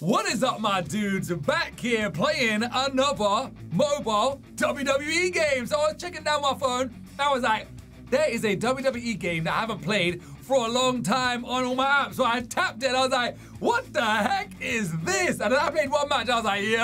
What is up, my dudes? Back here playing another mobile WWE game. So I was checking down my phone. I was like, there is a WWE game that I haven't played for a long time on all my apps. So I tapped it. I was like, what the heck is this? And then I played one match. I was like, yo,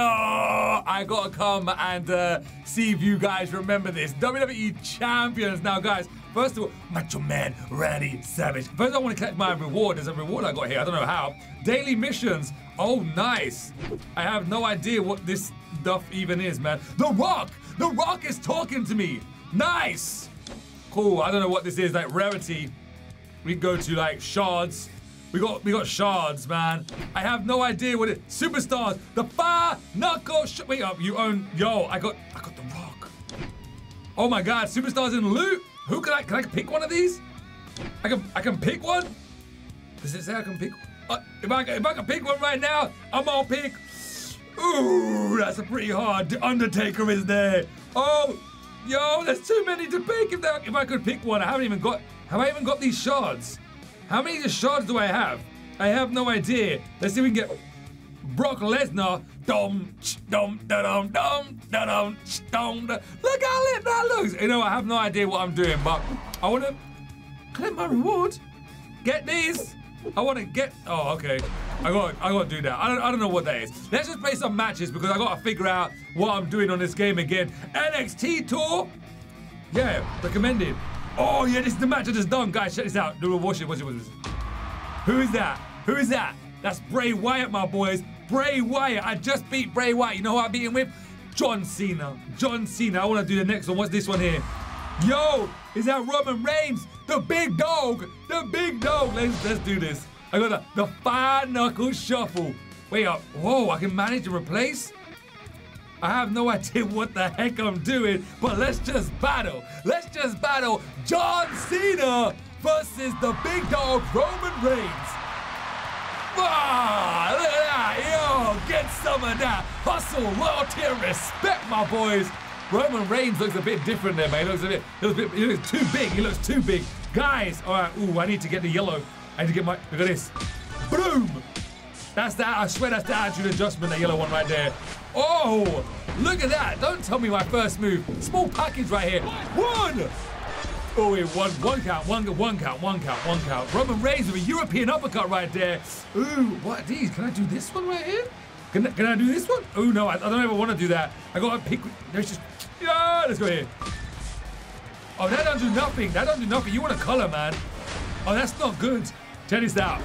I gotta come and see if you guys remember this. WWE Champions. Now, guys, first of all, Macho Man Randy Savage. First, I want to collect my reward. There's a reward I got here. I don't know how. Daily missions. Oh, nice. I have no idea what this stuff even is, man. The Rock. The Rock is talking to me. Nice. Cool. I don't know what this is. Like rarity. We go to like shards. We got shards, man. I have no idea what it. Superstars. The 5 KNUCKLE. Wait up. You own. Yo. I got The Rock. Oh my God. Superstars in loot. Who can I? Can I pick one of these? I can pick one. Does it say I can pick? If I can pick one right now, I'm gonna pick. Ooh, that's a pretty hard. The Undertaker is there. Oh, yo, there's too many to pick. If I could pick one, I haven't even got. Have I even got these shards? How many shards do I have? I have no idea. Let's see if we can get Brock Lesnar. Dom, dom, dom, dom, dom, dom. Look how lit that looks. You know, I have no idea what I'm doing, but I want to collect my reward. Get these. I want to get. Oh, okay. I got to do that. I don't know what that is. Let's just play some matches because I got to figure out what I'm doing on this game again. NXT Tour. Yeah, recommended. Oh yeah, this is the match I just done, guys. Check this out. Watch it. Who is that? Who is that? That's Bray Wyatt, my boys. Bray Wyatt. I just beat Bray Wyatt. You know who I beat him with? John Cena. John Cena. I want to do the next one. What's this one here? Yo, is that Roman Reigns? The big dog. The big dog. Let's do this. I got the 5 KNUCKLE Shuffle. Wait up. Whoa, I can manage to replace? I have no idea what the heck I'm doing, but let's just battle. Let's just battle John Cena versus the big dog Roman Reigns. Ah, look at that, yo, get some of that hustle, loyalty, and respect, my boys. Roman Reigns looks a bit different there, man. He looks too big, Guys, all right, ooh, I need to get the yellow. I need to get my, look at this. Boom! That's that, I swear that's the attitude adjustment, that yellow one right there. Oh, look at that. Don't tell me my first move. Small package right here. One! Oh, wait, one count. Roman Reigns with a European uppercut right there. Ooh, what are these? Can I do this one right here? Can I do this one? Oh, no, I don't ever want to do that. I got to pick. There's just. Yeah, let's go here. Oh, that don't do nothing. That don't do nothing. You want a color, man. Oh, that's not good. Check this out.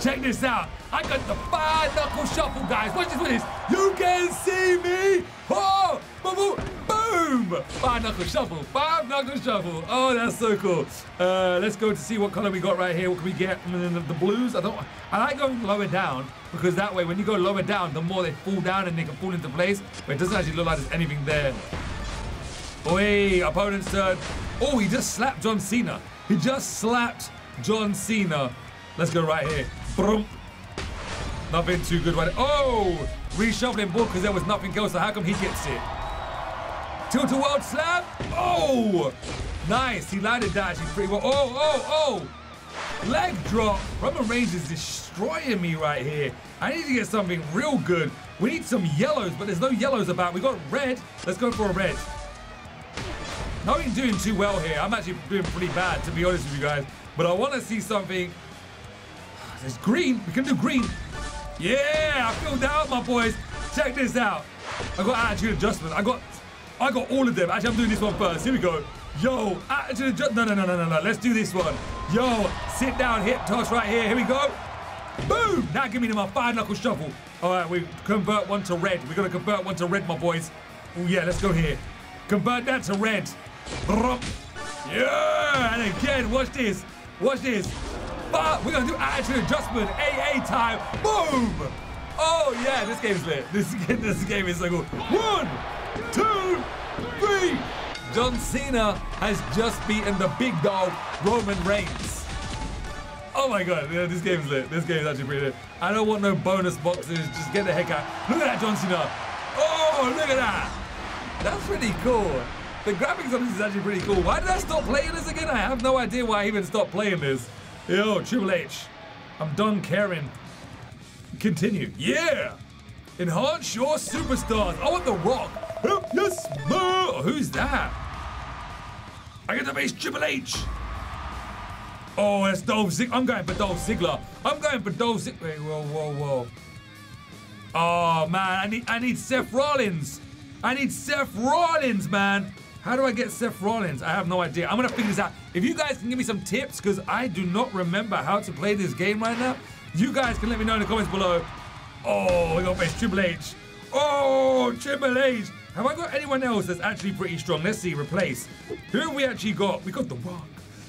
Check this out. I got the 5 KNUCKLE Shuffle, guys. Watch this, You can see me. Oh, boom. 5 KNUCKLE Shuffle. 5 KNUCKLE Shuffle. Oh, that's so cool. Let's go to see what color we got right here. What can we get? The blues. I like going lower down because that way, when you go lower down, the more they fall down and they can fall into place. But it doesn't actually look like there's anything there. Oi, opponent's turn. Oh, he just slapped John Cena. He just slapped John Cena. Let's go right here. Brum. Nothing too good right there. Oh! Reshuffling board because there was nothing else, so how come he gets it? Tilt a world slam. Oh! Nice. He landed that actually pretty well. Oh! Leg drop. Roman Reigns is destroying me right here. I need to get something real good. We need some yellows, but there's no yellows about. We got red. Let's go for a red. Not even doing too well here. I'm actually doing pretty bad, to be honest with you guys. But I want to see something. There's green. We can do green. Yeah, I filled that out, my boys. Check this out. I got attitude adjustment. I got all of them. Actually, I'm doing this one first. Here we go. Yo, attitude adjustment. No. Let's do this one. Yo, sit down, hip toss right here. Here we go. Boom. Now give me my 5 KNUCKLE Shuffle. All right, we convert one to red. We're going to convert one to red, my boys. Oh, yeah, let's go here. Convert that to red. Yeah, and again, watch this. Watch this. But we're going to do attitude adjustment, AA time, boom! Oh yeah, this game's lit. This game is so cool. 1, 2, 3! John Cena has just beaten the big dog, Roman Reigns. Oh my God, yeah, this game's lit. This game's actually pretty lit. I don't want no bonus boxes, just get the heck out. Look at that, John Cena. Oh, look at that. That's pretty cool. The graphics on this is actually pretty cool. Why did I stop playing this again? I have no idea why I even stopped playing this. Yo, Triple H, I'm done caring. Continue. Yeah. Enhance your superstars. I want The Rock. Oh, yes, more. Who's that? I get to face Triple H. Oh, that's Dolph Ziggler. I'm going for Dolph Ziggler. I'm going for Dolph Ziggler. Wait, whoa, whoa, whoa. Oh, man. I need Seth Rollins. I need Seth Rollins, man. How do I get Seth Rollins? I have no idea. I'm going to figure this out. If you guys can give me some tips, because I do not remember how to play this game right now, you guys can let me know in the comments below. Oh, we got to face Triple H. Oh, Triple H. Have I got anyone else that's actually pretty strong? Let's see, replace. Who have we actually got? We got The Rock.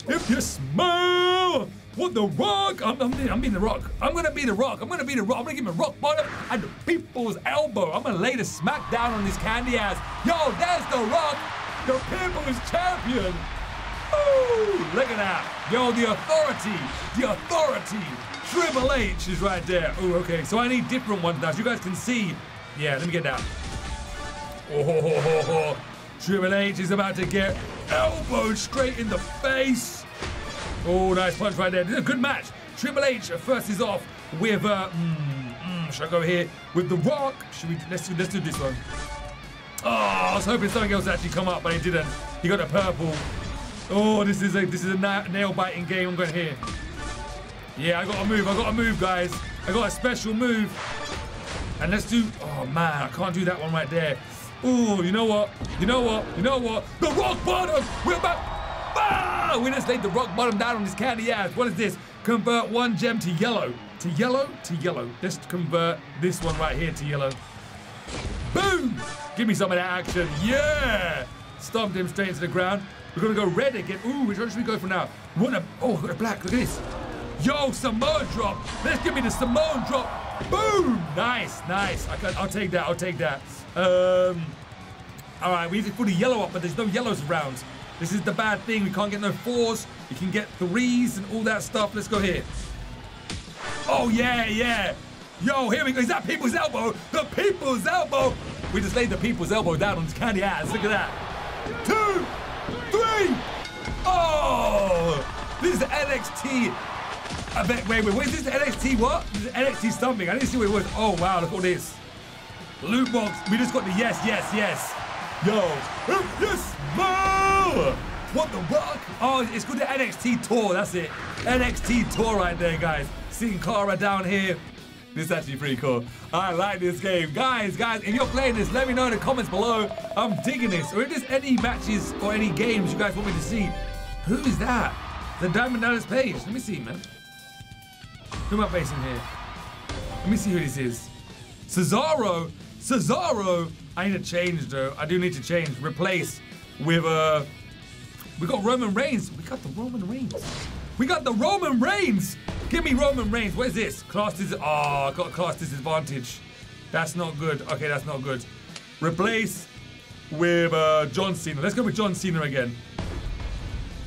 If you smell what The Rock, I'm being The Rock. I'm going to be The Rock. I'm going to be The Rock. I'm going to give him a rock bottom and the people's elbow. I'm going to lay the smack down on this candy ass. Yo, there's The Rock. The people's champion. Ooh, look at that. Yo, the authority. The authority. Triple H is right there. Ooh, okay. So I need different ones now. So you guys can see. Yeah, let me get down. Oh, ho, ho, ho, ho. Triple H is about to get elbowed straight in the face. Oh, nice punch right there. This is a good match. Triple H first is off with, should I go here with The Rock? Should we, let's do this one. Oh, I was hoping something else actually come up, but it didn't. He got a purple. Oh, this is a nail-biting game. I'm going here. Yeah, I got to move, guys. I got a special move. And let's do, oh man, I can't do that one right there. Ooh, you know what? You know what? You know what? The rock bottom! We're back! Ah! We just laid the rock bottom down on this candy ass. What is this? Convert one gem to yellow. To yellow? To yellow. Let's convert this one right here to yellow. Boom! Give me some of that action. Yeah! Stomped him straight into the ground. We're gonna go red again. Ooh, which one should we go for now? What a, oh, got a black. Look at this. Yo, Samoan drop. Let's give me the Samoan drop. Boom! Nice, nice. I'll take that, I'll take that. All right, we need to put a yellow up, but there's no yellows around. This is the bad thing. We can't get no fours. You can get threes and all that stuff. Let's go here. Oh, yeah, yeah. Yo, here we go. Is that people's elbow? The people's elbow. We just laid the people's elbow down on this candy ass. Look at that. 2, 3. Oh, this is the NXT. I bet, wait, what is this? NXT what? This is NXT something. I didn't see what it was. Oh, wow, look at this. Loot box. We just got the yes, yes, yes. Yo. Yes, more. What the fuck? Oh, it's called the NXT Tour. That's it. NXT Tour right there, guys. Sin Cara down here. This is actually pretty cool. I like this game. Guys, if you're playing this, let me know in the comments below. I'm digging this. Or if there's any matches or any games you guys want me to see. Who is that? The Diamond Dallas Page. Let me see, man. Who am I facing here? Let me see who this is. Cesaro. Cesaro. I need to change, though. I do need to change. Replace with, we got Roman Reigns. We got the Roman Reigns. We got the Roman Reigns. Give me Roman Reigns. Where's this? Class disadvantage. Oh, I got class disadvantage. That's not good. Okay, that's not good. Replace with John Cena. Let's go with John Cena again.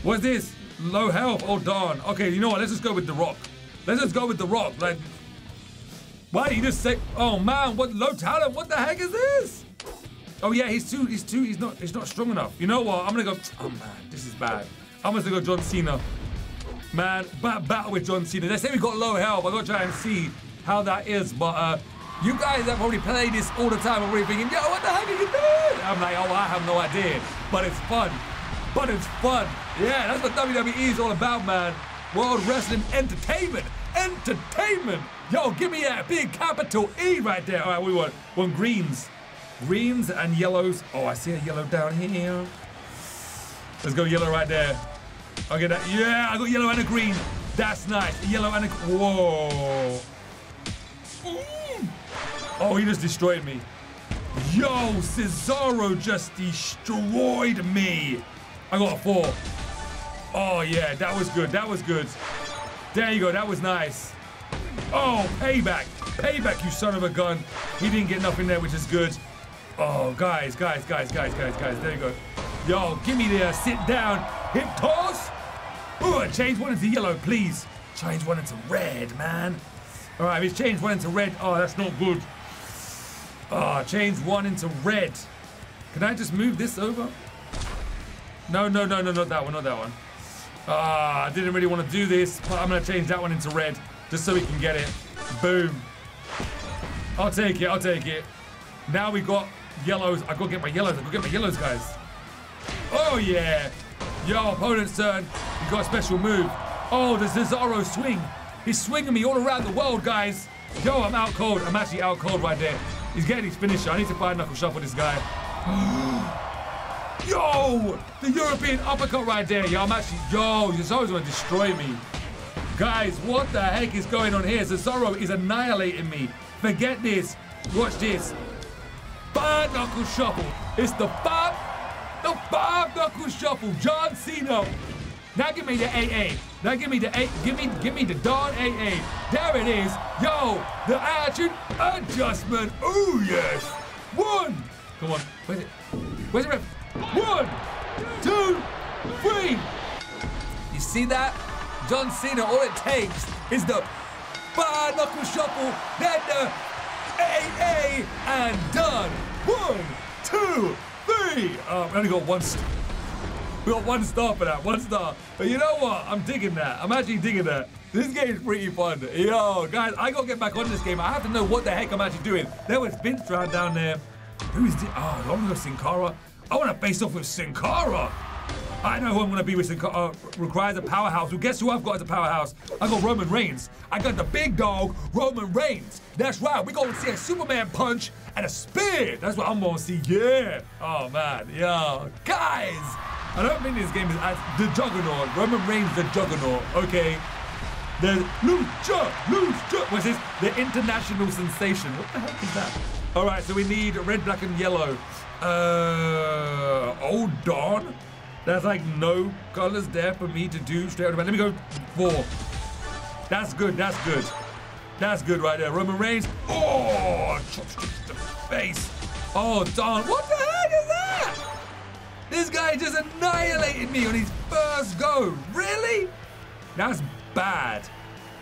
What's this? Low health. Oh, darn. Okay, you know what? Let's just go with The Rock. Let's just go with The Rock. Like, why did you just say? Oh man, what low talent? What the heck is this? Oh yeah, he's not strong enough. You know what? I'm gonna go. Oh man, this is bad. I'm gonna go John Cena. Man, bad battle with John Cena. They say we got low health. I gotta try and see how that is. But you guys that probably play this all the time are probably thinking, yo, what the heck are you doing? I'm like, oh, I have no idea. But it's fun. But it's fun. Yeah, that's what WWE is all about, man. World Wrestling Entertainment. Entertainment. Yo, give me that big capital E right there. All right, we want greens. Greens and yellows. Oh, I see a yellow down here. Let's go yellow right there. I'll get that. Yeah, I got yellow and a green. That's nice. A yellow and a... Whoa. Ooh. Oh, he just destroyed me. Yo, Cesaro just destroyed me. I got a 4. Oh, yeah, that was good. That was good. There you go. That was nice. Oh, payback. Payback, you son of a gun. He didn't get nothing there, which is good. Oh, guys. There you go. Yo, give me the sit down. Hip toss. Ooh, change one into yellow, please. Change one into red, man. All right, we've changed one into red. Oh, that's not good. Oh, change one into red. Can I just move this over? No, not that one, not that one. I didn't really want to do this, but I'm going to change that one into red just so we can get it. Boom. I'll take it, I'll take it. Now we got yellows. I gotta get my yellows, I gotta get my yellows, guys. Oh yeah. Yo, opponent's turn. He got a special move. Oh, the Cesaro swing. He's swinging me all around the world, guys. Yo, I'm out cold. I'm actually out cold right there. He's getting his finisher. I need to 5-knuckle shuffle this guy. Yo, the European uppercut right there. Yo, I'm actually, yo, Cesaro's gonna destroy me. Guys, what the heck is going on here? Cesaro is annihilating me. Forget this. Watch this. 5-knuckle shuffle. It's the 5-knuckle shuffle. John Cena. Now give me the AA. Now give me the A. Give me the darn AA. There it is. Yo, the attitude adjustment. Ooh yes. One. Come on. Where's it? Where's the ref? 1, 2, 3. You see that? John Cena, all it takes is the 5-knuckle shuffle, then the AA, and done. 1, 2, 3. We only got one star. We got one star for that, one star. But you know what? I'm digging that. I'm actually digging that. This game's pretty fun. Yo, guys, I gotta get back on this game. I have to know what the heck I'm actually doing. There was Vince Rad down there. Who is this? Oh, I'm with Sin Cara. I wanna face off with Sin Cara. I know who I'm gonna be with. Requires a powerhouse. Well, guess who I've got as a powerhouse? I got Roman Reigns. I got the big dog, Roman Reigns. That's right, we're gonna see a Superman punch and a spear. That's what I'm gonna see, yeah. Oh man, yo, guys. I don't think this game is as the juggernaut. Roman Reigns, the juggernaut, okay. The Lucha, which is the international sensation. What the heck is that? All right, so we need red, black, and yellow. Oh darn. There's like no colors there for me to do straight away. Let me go 4. That's good, that's good. That's good right there. Roman Reigns. Oh, chopsticks to the face. Oh, darn. What the heck is that? This guy just annihilated me on his first go. Really? That's bad.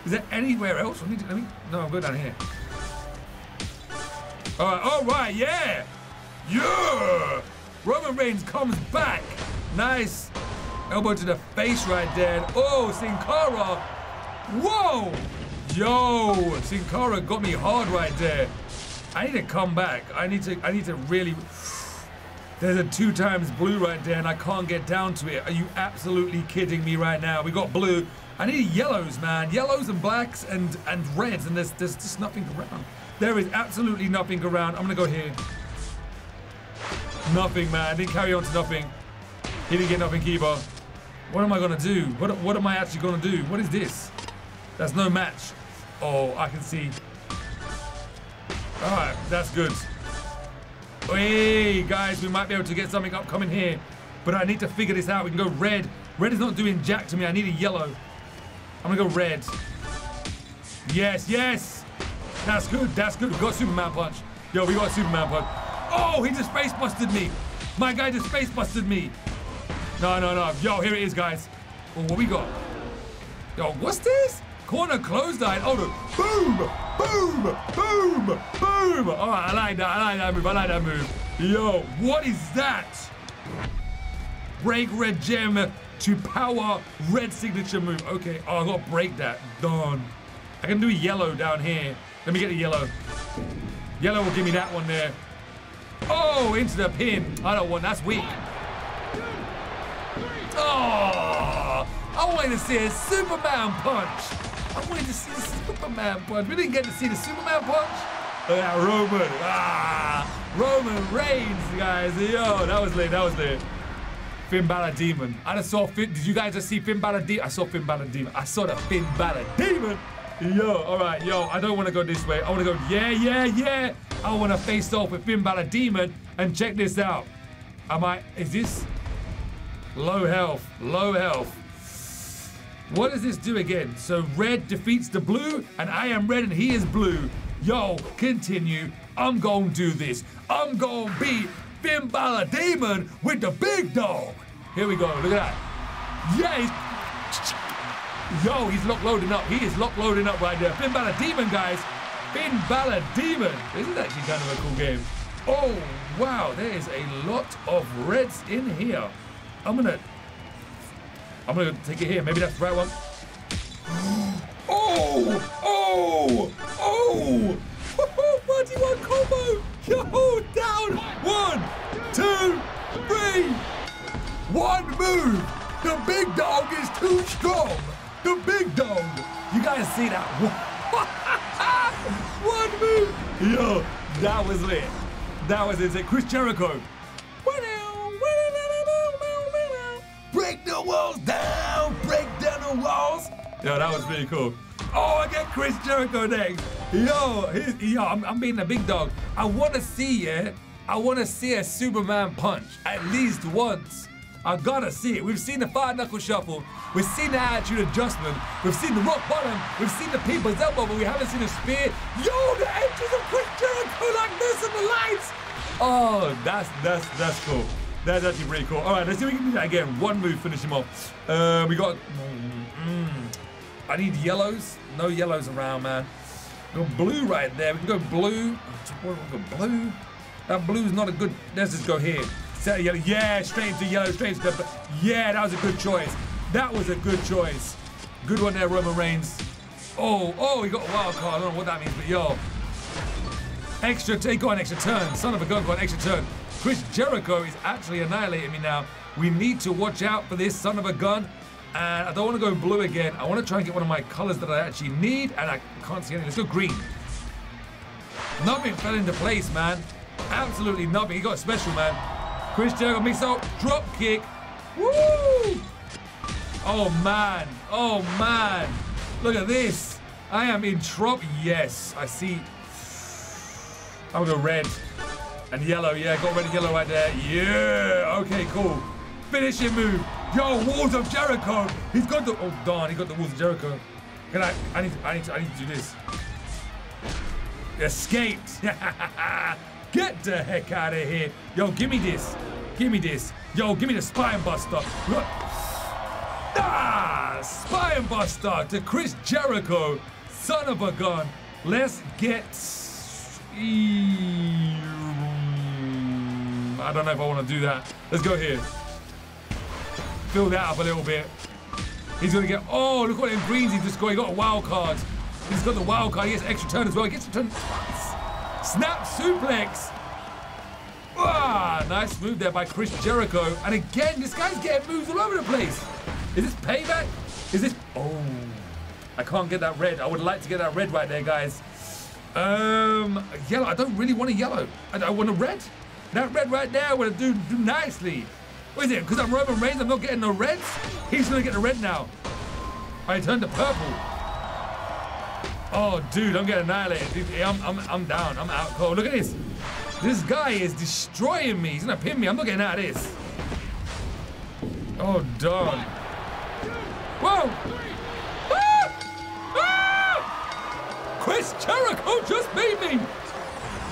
Is there anywhere else? Let me no, I'll go down here. All right, yeah. Yeah. Roman Reigns comes back. Nice. Elbow to the face right there. Oh, Sin Cara. Whoa. Yo, Sin Cara got me hard right there. I need to come back. I need to really. There's a 2x blue right there and I can't get down to it. Are you absolutely kidding me right now? We got blue. I need yellows, man. Yellows and blacks and reds, and there's just nothing around. There is absolutely nothing around. I'm gonna go here. Nothing, man. I didn't carry on to nothing. He didn't get nothing, Kiba. What am I gonna do? What am I actually gonna do? What is this? That's no match. Oh, I can see. All right, that's good. Hey, guys, we might be able to get something upcoming here, but I need to figure this out. We can go red. Red is not doing jack to me. I need a yellow. I'm gonna go red. Yes, yes. That's good, that's good. We got Superman punch. Yo, we got Superman punch. Oh, he just face busted me. My guy just face busted me. No, no, no. Yo, here it is, guys. Oh, what we got? Yo, what's this? Corner clothesline. Oh, no. Boom, boom, boom, boom. All right, I like that. I like that move. I like that move. Yo, what is that? Break red gem to power red signature move. Okay. Oh, I got to break that. Darn. I can do yellow down here. Let me get the yellow. Yellow will give me that one there. Oh, into the pin. I don't want. That's weak. Oh, I wanted to see a Superman punch. I wanted to see a Superman punch. We didn't get to see the Superman punch. Look at that Roman. Ah, Roman Reigns, guys. Yo, that was lit. That was lit. Finn Balor Demon. I just saw Finn. Did you guys just see Finn Balor Demon? I saw Finn Balor Demon. I saw the Finn Balor Demon. Yo, all right. Yo, I don't want to go this way. I want to go, yeah, yeah, yeah. I want to face off with Finn Balor Demon. And check this out. Is this? Low health, low health. What does this do again? So red defeats the blue, and I am red and he is blue. Yo, continue. I'm gonna do this. I'm gonna beat Finn Balor Demon with the big dog. Here we go, look at that. Yeah, he's lock loading up. He is lock loading up right there. Finn Balor Demon, guys. Finn Balor Demon. This is actually kind of a cool game. Oh, wow, there is a lot of reds in here. I'm gonna take it here. Maybe that's the right one. Oh! Oh! Oh! What 51 combo. Yo, down. 1, 2, 3. One move. The big dog is too strong. The big dog. You guys see that? One move. Yo, that was lit. That was it. Chris Jericho. Break the walls down. Break down the walls. Yo, that was pretty cool. Oh, I get Chris Jericho next. Yo, I'm being a big dog. I want to see, I want to see a Superman punch at least once. I gotta see it. We've seen the 5 Knuckle Shuffle. We've seen the Attitude Adjustment. We've seen the Rock Bottom. We've seen the People's Elbow, but we haven't seen a spear. Yo, the edges of Chris Jericho like this and the lights. Oh, that's cool. That's actually pretty cool. All right, let's see if we can do that again. One move, finish him off. We got... I need yellows. No yellows around, man. We've got blue right there. We can go blue. We've got blue. That blue's not a good... Let's just go here. Yeah, straight into yellow, straight into purple. Yeah, that was a good choice. That was a good choice. Good one there, Roman Reigns. Oh, oh, he got a wild card. I don't know what that means, but yo. Extra... He got an extra turn. Son of a gun got an extra turn. Chris Jericho is actually annihilating me now. We need to watch out for this son of a gun. And I don't want to go blue again. I want to try and get one of my colors that I actually need. And I can't see anything. Let's go green. Nothing fell into place, man. Absolutely nothing. He got special, man. Chris Jericho mix up. Drop kick. Woo! Oh, man. Oh, man. Look at this. I am in trouble. Yes, I see. I'm going to go red. And yellow, yeah, got red and yellow right there. Yeah, okay, cool. Finishing move. Yo, Walls of Jericho. He's got the, oh darn, he got the Walls of Jericho. Can I need to do this. Escaped. Get the heck out of here. Yo, give me this. Give me this. Yo, give me the Spine Buster. Ah, Spine Buster to Chris Jericho. Son of a gun. Let's get... I don't know if I want to do that. Let's go here. Fill that up a little bit. He's going to get... Oh, look what them greens he's just got. He got a wild card. He's got the wild card. He gets extra turn as well. He gets a turn twice. Snap suplex. Ah, nice move there by Chris Jericho. And again, this guy's getting moves all over the place. Is this payback? Is this... Oh, I can't get that red. I would like to get that red right there, guys. Yellow. I don't really want a yellow. I want a red. That red right there would do nicely. What is it? Because I'm Roman Reigns, I'm not getting no reds? He's going to get the red now. I turned to purple. Oh, dude, I'm getting annihilated. I'm down. I'm out cold. Look at this. This guy is destroying me. He's going to pin me. I'm not getting out of this. Oh, darn. Whoa. Ah! Ah! Chris Jericho just beat me.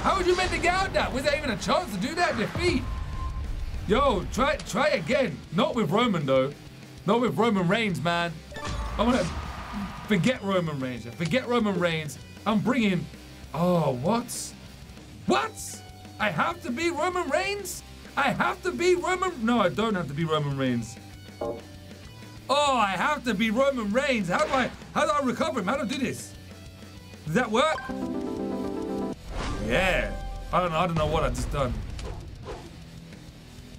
How would you meant to get out that? Was there even a chance to do that defeat? Yo, try again. Not with Roman, though. Not with Roman Reigns, man. I'm gonna forget Roman Reigns. Forget Roman Reigns. I'm bringing... Oh, what? What? I have to be Roman Reigns? I have to be Roman... No, I don't have to be Roman Reigns. Oh, I have to be Roman Reigns. How do I recover him? How do I do this? Does that work? Yeah, I don't know what I just done.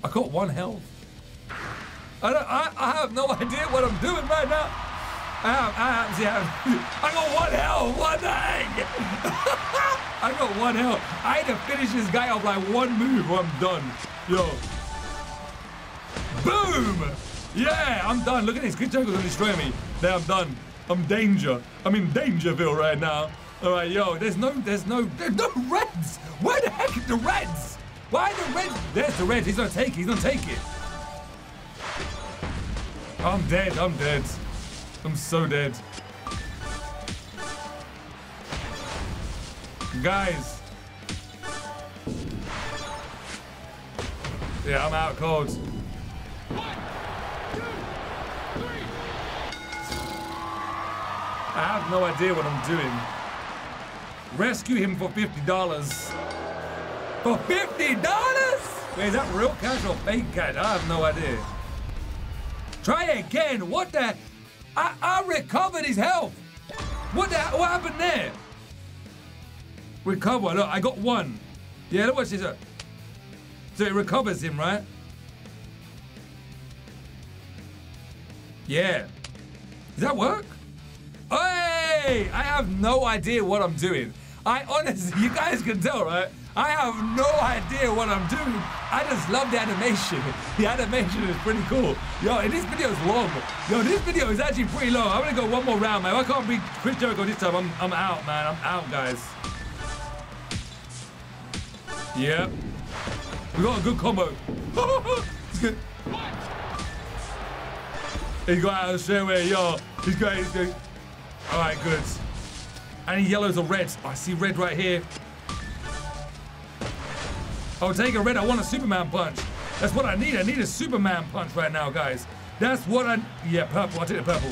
I got one health. I have no idea what I'm doing right now. I got one health, what the heck? I got one health. I had to finish this guy off like one move or I'm done. Yo. Boom! Yeah, I'm done. Look at this, Chris Jericho's gonna destroy me. Now I'm done. I'm danger. I'm in Dangerville right now. All right, yo, there's no reds. Where the heck are the reds? Why are the reds? There's the reds. He's gonna take it. He's gonna take it. I'm dead. I'm dead. I'm so dead. Guys. Yeah, I'm out cold. 1, 2, 3. I have no idea what I'm doing. Rescue him for $50. For $50? Wait, is that real cash or fake cash? I have no idea. Try again. What the? I recovered his health. What happened there? Recover. Look, I got one. Yeah, look what she's at. So it recovers him, right? Yeah. Does that work? Hey! I have no idea what I'm doing. I honestly, you guys can tell, right? I have no idea what I'm doing. I just love the animation. The animation is pretty cool. Yo, and this video is long. Yo, this video is actually pretty long. I'm gonna go one more round, man. If I can't beat Chris Jericho this time, I'm out, man. I'm out, guys. Yep. We got a good combo. He got out of the stairway, yo. He's great, he's good. All right, good. Any yellows or reds? Oh, I see red right here. I'll take a red. I want a Superman punch. That's what I need. I need a Superman punch right now, guys. That's what I... Yeah, purple. I'll take the purple.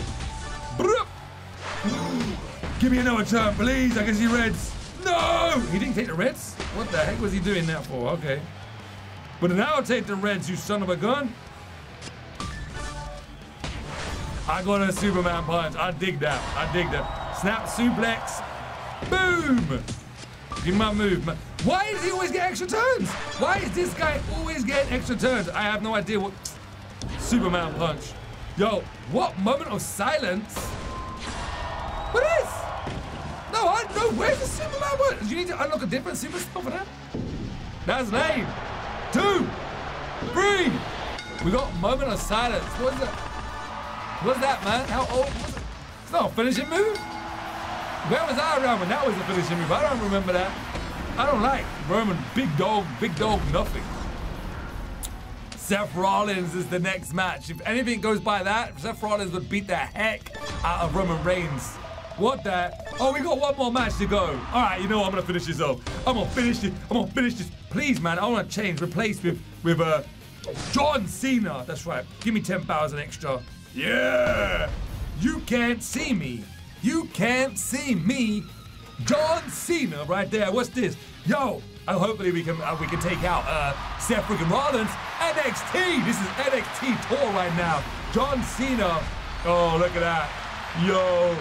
Give me another turn, please. I can see reds. No! He didn't take the reds? What the heck was he doing that for? Okay. But now I'll take the reds, you son of a gun. I got a Superman punch. I dig that. I dig that. Snap, suplex. Boom! Give me my move. Why does he always get extra turns? Why is this guy always getting extra turns? I have no idea what... Superman punch. Yo, what moment of silence? What is? No, I know. Where's the Superman punch? You need to unlock a different superstar for that? That's lame. 2, 3. We got moment of silence. What is that? What's that, man? How old was it? It's not a finishing move. Where was I around when that was a finishing move? I don't remember that. I don't like Roman. Big dog, nothing. Seth Rollins is the next match. If anything goes by that, Seth Rollins would beat the heck out of Roman Reigns. What the? Oh, we got one more match to go. All right, you know what? I'm gonna finish this off. I'm gonna finish this. I'm gonna finish this. Please, man. I wanna change, replace with John Cena. That's right. Give me 10,000 extra. Yeah! You can't see me. You can't see me. John Cena right there. What's this? Yo, hopefully we can take out Seth freaking Rollins. NXT! This is NXT Tour right now. John Cena. Oh, look at that. Yo.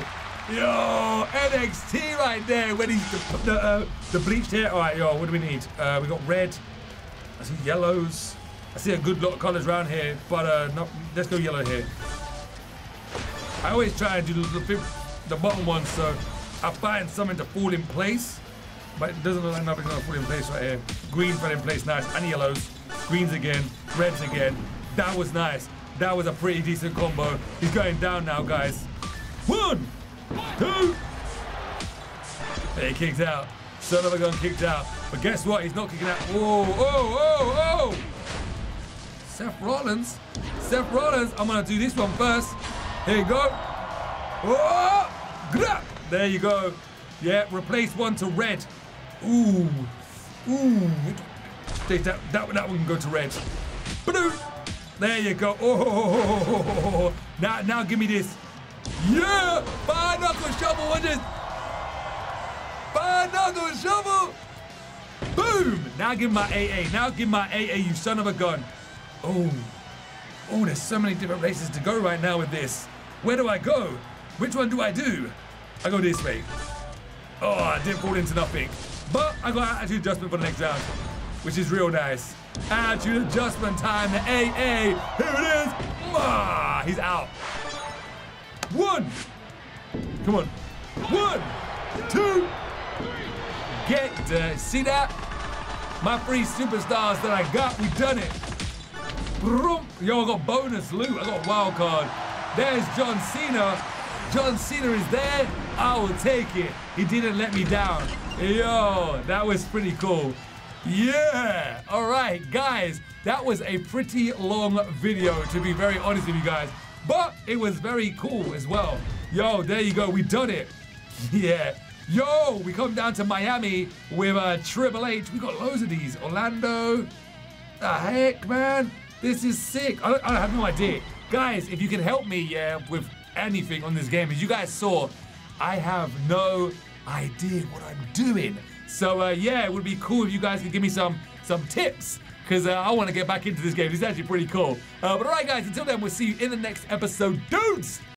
Yo. NXT right there. When he's the bleached hair. All right, yo, what do we need? We got red. I see yellows. I see a good lot of colors around here, but no, let's go yellow here. I always try and do the bottom one, so I find something to fall in place, but it doesn't look like nothing's gonna fall in place right here. Green fell in place, nice, and yellows. Greens again, reds again. That was nice. That was a pretty decent combo. He's going down now, guys. 1, 2. And he kicks out. Son of a gun kicked out. But guess what? He's not kicking out. Whoa, oh, oh, oh! Seth Rollins. Seth Rollins. I'm going to do this one first. Here you go. Oh, there you go. Yeah, replace one to red. Ooh. Ooh. That one can go to red. There you go. Oh. Now give me this. Yeah. 5 knuckle shovel. What is this? 5 knuckle shovel. Boom. Now give my AA. Now give my AA, you son of a gun. Oh, oh, there's so many different races to go right now with this. Where do I go? Which one do I do? I go this way. Oh, I didn't fall into nothing. But I got attitude adjustment for the next round, which is real nice. Attitude adjustment time, the AA. Here it is. Ah, he's out. 1. Come on. 1, 2, 3. See that? My 3 superstars that I got, we done it. Yo, I got bonus loot. I got wild card. There's John Cena. John Cena is there. I will take it. He didn't let me down. Yo, that was pretty cool. Yeah. All right, guys. That was a pretty long video, to be very honest with you guys. But it was very cool as well. Yo, there you go. We done it. Yeah. Yo, we come down to Miami with Triple H. We got loads of these. Orlando. The heck, man. This is sick. I have no idea. Guys, if you can help me, yeah, with anything on this game. As you guys saw, I have no idea what I'm doing. So, yeah, it would be cool if you guys could give me some tips, because I want to get back into this game. It's actually pretty cool. But all right, guys, until then, we'll see you in the next episode. Dudes!